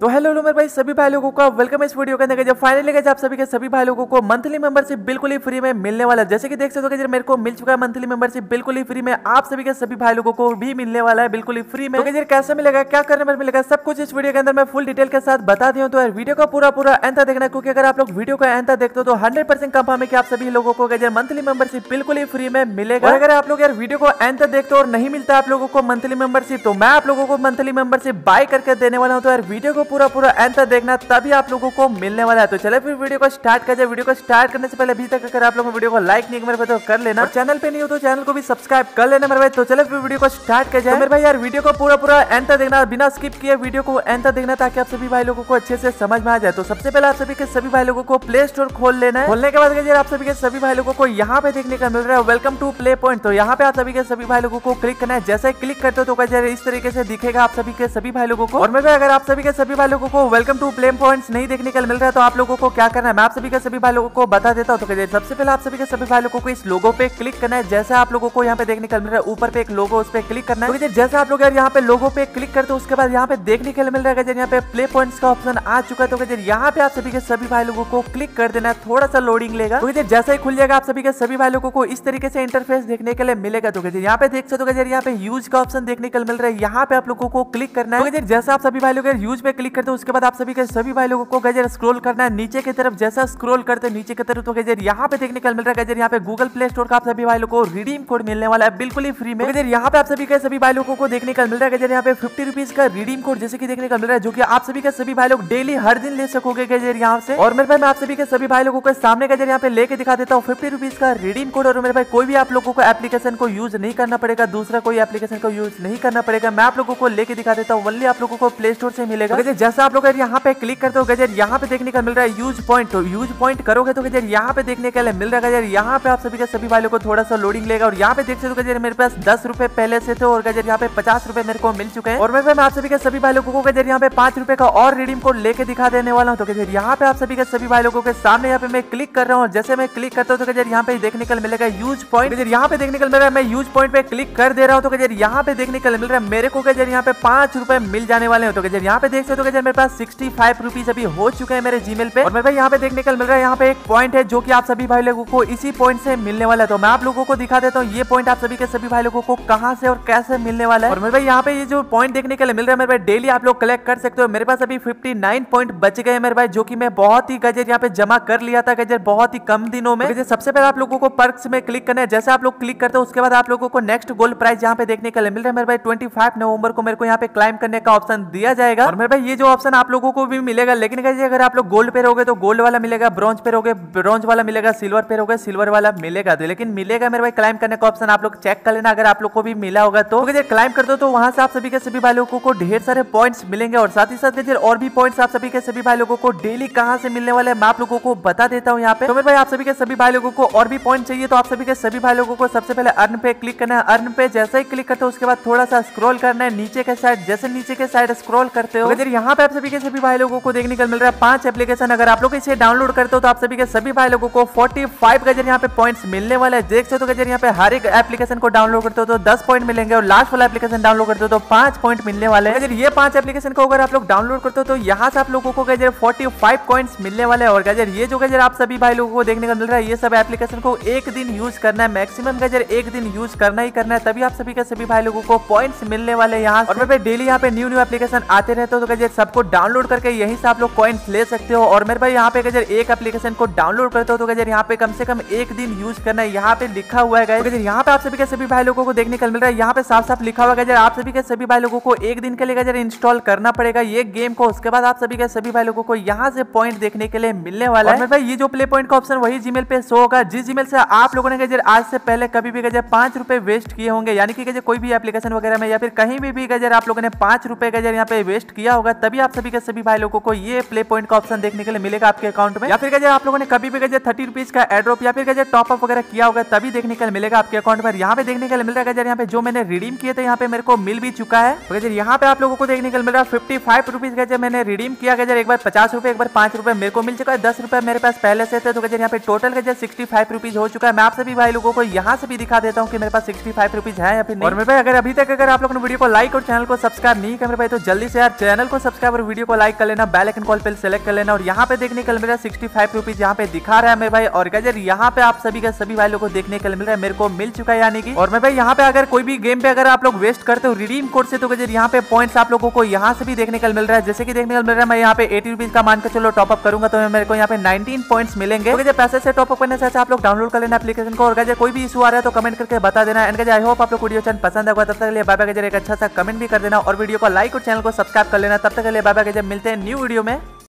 तो हेलो मेरे भाई सभी भाई लोगों का वेलकम इस वीडियो के अंदर। जब फाइनली गाइस आप सभी के सभी भाई लोगों को मंथली मेंबरशिप बिल्कुल ही फ्री में मिलने वाला है। जैसे कि देख सकते हो कि मेरे को मिल चुका है मंथली मेंबरशिप बिल्कुल ही फ्री में, आप सभी के सभी भाई लोगों को भी मिलने वाला है बिल्कुल ही फ्री में। तो कैसे मिलेगा, क्या करने पर मिलेगा, सब कुछ इस वीडियो के अंदर मैं फुल डिटेल के साथ बता दिया हूं। तो यार वीडियो का पूरा अंत तक देखना, क्योंकि अगर आप लोग वीडियो का अंत तक देखते हो तो 100% कंफर्म है कि आप सभी लोगों को गाइस मंथली मेंबरशिप बिल्कुल ही फ्री में मिलेगा। अगर आप लोग यार वीडियो को अंत तक देखते हो और नहीं मिलता आप लोगों को मंथली मेंबरशिप, तो मैं आप लोगों को मंथली मेंबरशिप बाय करके देने वाला हूं। तो यार वीडियो को पूरा एंड तक देखना, तभी आप लोगों को मिलने वाला है। तो चले फिर वीडियो को स्टार्ट कर जाए। वीडियो को स्टार्ट करने से पहले अभी तक अगर आप लोगों वीडियो को लाइक नहीं मेरे भाई तो कर लेना, चैनल पे नहीं हो तो चैनल को भी सब्सक्राइब कर लेना मेरे भाई। तो चले फिर वीडियो को स्टार्ट कर जाए। तो मेरे भाई यार वीडियो को पूरा एंड तक देखना, बिना स्किप किए वीडियो को एंड तक देखना, ताकि आप सभी भाई लोगों को अच्छे से समझ में आ जाए। तो सबसे पहले आप सभी के सभी भाई लोगों को प्ले स्टोर खोल लेना है। खोलने के बाद यार आप सभी के सभी भाई लोगों को यहाँ पे देखने का मिल रहा है वेलकम टू प्ले पॉइंट। तो यहाँ पे आप सभी के सभी भाई लोगों को क्लिक करना है। जैसे क्लिक करते हो तो इस तरीके से दिखेगा आप सभी के सभी भाई लोगों को। और मेरे अगर आप सभी के सभी भाई लोगों को वेलकम टू प्ले पॉइंट्स नहीं देखने के लिए मिल रहा है तो आप लोगों को क्या करना है मैं आप सभी के सभी भाई लोगों को बता देता हूं। तो सबसे पहले आप सभी के सभी भाई लोगों को इस लोगो पे क्लिक करना है। जैसे आप लोगों को यहाँ पे देखने का मिल रहा है ऊपर पे एक लोगो, उस पे क्लिक करना है। तो जैसे आप लोग यार यहाँ पे लोगो पे क्लिक करते हो उसके बाद यहाँ पे देखने के लिए मिल रहा है यहाँ पे प्ले पॉइंट्स का ऑप्शन आ चुका है। तो यहाँ पे आप सभी के सभी भाई लोगों को क्लिक कर देना है, थोड़ा सा लोडिंग लेगा। तो जैसे ही खुल जाएगा आप सभी के सभी भाई लोगों को इस तरीके से इंटरफेस देखने के लिए मिलेगा। तो यहाँ पे देख सकते हो यहाँ पे यूज का ऑप्शन देखने के लिए मिल रहा है, यहाँ पे आप लोगों को क्लिक करना है। जैसे आप सभी भाई लोग यूज पे क्लिक करते हो उसके बाद आप सभी के सभी भाई लोगों को गाइस स्क्रॉल करना है नीचे की तरफ। जैसा स्क्रॉल करते नीचे की तरफ तो गाइस यहाँ पे देखने को मिल रहा है गाइस यहाँ पे गूगल प्ले स्टोर का आप सभी भाई लोगों को रिडीम कोड मिलने वाला है बिल्कुल ही फ्री में। गाइस यहाँ पे आप सभी के सभी भाई लोगों को देखने को मिल रहा है गाइस यहाँ पे 50 रुपीज का रिडीम कोड जैसे कि देखने को मिल रहा है, जो कि आप सभी के सभी भाई लोग डेली हर दिन ले सकोगे गाइस यहाँ से। और मेरे भाई मैं आप सभी के सभी भाई लोगों के सामने गाइस यहाँ पे लेके दिखा देता हूँ 50 रुपीज का रिडीम कोड। और मेरे भाई कोई भी आप लोगों को एप्लीकेशन को यूज नहीं करना पड़ेगा, दूसरा कोई एप्लीकेशन को यूज नहीं करना पड़ेगा। मैं आप लोगों को लेके दिखा देता हूँ, ओनली आप लोगों को प्ले स्टोर से मिलेगा। जैसा आप लोग यहाँ पे क्लिक करते हो गजर यहाँ पे देखने का मिल रहा है यूज पॉइंट। तो यूज पॉइंट करोगे तो गजर यहाँ पे देखने के लिए मिल रहा है गजर यहाँ पे आप सभी के सभी वालों को थोड़ा सा लोडिंग लेगा। और यहाँ पे देख सकते हो गजर मेरे पास 10 रुपए पहले से थे और गजर यहाँ पे 50 रुपए मेरे को मिल चुके हैं। और मैं आप सभी के सभी भाई लोगों को गजर यहाँ पे 5 रुपए का और रिडीम कोड लेके दिखा देने वाला हूँ। तो गजर यहाँ पे आप सभी के सभी भाई लोगों के सामने यहाँ पे मैं क्लिक कर रहा हूँ। जैसे मैं क्लिक करता हूँ तो गजर यहाँ पे देखने के लिए मिलेगा यूज पॉइंट। यहाँ पे देखने के लिए मिल रहा है, मैं यूज पॉइंट पे क्लिक कर दे रहा हूँ। तो गजर यहाँ पे देखने के लिए मिल रहा है मेरे को गजर यहाँ पे 5 रुपए मिल जाने वाले हैं। तो गजर यहाँ पे देख सकते हो गजर मेरे पास 65 रुपीज अभी हो चुके हैं मेरे जीमेल पे। और मेरे भाई यहाँ पे देखने को मिल रहा है यहाँ पे एक पॉइंट है, जो कि आप सभी भाई लोगों को इसी पॉइंट से मिलने वाला है। तो मैं आप लोगों को दिखा देता हूँ ये पॉइंट आप सभी के सभी भाई लोगों को कहाँ से और कैसे मिलने वाला है। और मेरे भाई यहाँ पे ये जो पॉइंट देखने के लिए मिल रहा है मेरे भाई डेली आप लोग कलेक्ट कर सकते हो। मेरे पास अभी 59 पॉइंट बच गए मेरे भाई, जो की मैं बहुत ही गजर यहाँ पे जमा कर लिया था गजर बहुत ही कम दिनों में। सबसे पहले आप लोगों को पर्क्स में क्लिक करना है। जैसे आप लोग क्लिक करते हो उसके बाद आप लोगों को नेक्स्ट गोल्ड प्राइस यहाँ पे देखने के लिए मिल रहा है मेरे भाई 25 नवंबर को मेरे को यहाँ पे क्लाइम करने का ऑप्शन दिया जाएगा। और मेरे भाई ये जो ऑप्शन आप लोगों को भी मिलेगा, लेकिन अगर आप लोग गोल्ड पे रहोगे तो गोल्ड वाला मिलेगा, ब्रॉन्ज पे रहोगे ब्रॉन्ज वाला मिलेगा, सिल्वर पे रहोगे सिल्वर वाला मिलेगा। तो लेकिन मिलेगा मेरे भाई क्लाइम करने का ऑप्शन, आप लोग चेक कर लेना अगर आप लोग को भी मिला होगा। तो अगर क्लाइम कर दो तो वहां से आप सभी के सभी भाई लोगों को ढेर सारे पॉइंट्स मिलेंगे। और साथ ही साथ गजर और भी पॉइंट्स आप सभी के सभी भाई लोगों को डेली कहां से मिलने वाले मैं आप लोगों को बता देता हूँ यहाँ पे। तो मेरे भाई आप सभी के सभी भाई लोगों को और भी पॉइंट चाहिए तो आप सभी के सभी भाई लोगों को सबसे पहले अर्न पे क्लिक करना है। अर्न पे जैसे ही क्लिक करते हो उसके बाद थोड़ा सा स्क्रॉल करना है नीचे के साइड। जैसे नीचे के साइड स्क्रॉल करते हो गजर यहाँ पे आप सभी के सभी भाई लोगों को देखने को मिल रहा है 5 एप्लीकेशन। अगर आप लोग इसे डाउनलोड करते हो तो आप सभी के सभी भाई लोगों को 45 गजर यहाँ पे पॉइंट्स मिलने वाला है। देख सकते हो गजर यहाँ पे हर एक एप्लीकेशन को डाउनलोड करते हो तो 10 पॉइंट मिलेंगे और लास्ट वाला एप्लीकेशन डाउनलोड करते हो तो 5 पॉइंट मिलने वाले हैं। ये 5 एप्लीकेशन को अगर आप लोग डाउनलोड करते हो तो यहाँ से आप लोगों को गजर 45 पॉइंट्स मिलने वाले हैं। और गजर ये जो गजर आप सभी भाई लोगों को देखने को मिल रहा है ये सब एप्लीकेशन को एक दिन यूज करना है, मैक्सिमम गजर एक दिन यूज करना ही करना है, तभी आप सभी के सभी भाई लोगों को पॉइंट्स मिलने वाले यहाँ। और मेरे डेली यहाँ पे न्यू एप्लीकेशन आते रहते हो तो गजर सबको डाउनलोड करके यहीं से आप लोग कॉइन्स ले सकते हो। और मेरे भाई यहाँ पे गजर एक एप्लीकेशन को डाउनलोड करते हो तो गजर यहाँ पे कम से कम एक दिन यूज करना है, यहाँ पे लिखा हुआ है। तो यहाँ पे आप सभी के सभी भाई लोगों को देखने को मिल रहा है यहाँ पे साफ साफ लिखा हुआ गजर आप सभी के सभी भाई लोगों को एक दिन के लिए गजर इंस्टॉल करना पड़ेगा ये गेम को। उसके बाद आप सभी के सभी भाई लोगों को यहाँ से पॉइंट देखने के लिए मिलने वाला है। मेरे भाई ये जो प्ले पॉइंट का ऑप्शन वही जीमेल पे शो होगा जिस जीमेल से आप लोगों ने गजर आज से पहले कभी भी गजर 5 रुपए वेस्ट किए होंगे, यानी कि गजर कोई भी एप्लीकेशन वगैरह में या फिर कहीं भी गजर आप लोगों ने 5 रुपए गजर यहाँ पे वेस्ट किया होगा, तभी आप सभी के सभी भाई लोगों को ये प्ले पॉइंट का ऑप्शन देखने के लिए मिलेगा आपके अकाउंट में। या फिर गजर आप लोगों ने कभी भी गजर 30 रुपीज का एड्रॉप या फिर गजर टॉपअप वगैरह किया होगा तभी देखने के लिए मिलेगा आपके अकाउंट में। यहाँ पे देखने के लिए मिल रहा है गजर यहाँ पे जो मैंने रिडीम किए थे यहाँ पे मेरे को मिल भी चुका है। तो गजर यहाँ पे आप लोगों को देखने के लिए मिल रहा है 55 रुपीज गजर मैंने रिडीम किया गजर, एक बार 50 रुपए एक बार 5 रुपए मेरे को मिल चुका है, 10 रुपए मेरे पास पहले से थे। तो गजर यहाँ पे टोटल गजर 65 रुपीज हो चुका है। मैं आप सभी भाई लोगों को यहाँ से भी दिखा देता हूँ कि मेरे पास 65 रुपीज है या फिर नहीं। और मेरे भाई अगर अभी तक अगर आप लोगों ने वीडियो को लाइक और चैनल को सब्सक्राइब नहीं किया मेरे भाई तो जल्दी से यार चैनल को सब्सक्राइबर वीडियो को लाइक कर लेना, बेल आइकन कॉल पे सेलेक्ट कर लेना। और यहाँ पे देखने को मेरा 65 रुपीज यहाँ पे दिखा रहा है मेरे भाई। और गजर यहाँ पे आप सभी का सभी भाई लोग को देखने को मिल रहा है, मेरे को मिल चुका है यानी कि। और मेरे भाई यहाँ पे अगर कोई भी गेम पे अगर आप लोग वेस्ट करते हो रिडीम कोड से, तो गजर यहाँ पे पॉइंट्स आप लोगों को यहाँ से भी देखने को मिल रहा है। जैसे कि देखने को मिल रहा है मैं यहाँ पे 80 रुपीज का मान के चलो टॉपअप करूंगा तो मेरे को यहाँ पे 19 पॉइंट्स मिलेंगे। तो गजर पैसे से टॉपअप करने से आप लोग डाउनलोड कर लेना एप्लीकेशन को। और गजर कोई भी इशू आ रहा है तो कमेंट करके बता देना। एंड गजर आई होप आप लोग वीडियो चैनल पसंद आएगा। तब तक के लिए बाय बाय गजर, एक अच्छा सा कमेंट भी कर देना और वीडियो को लाइक और चैनल को सब्सक्राइब कर लेना। तब तक के लिए बाय बाय गजर, मिलते हैं न्यू वीडियो में।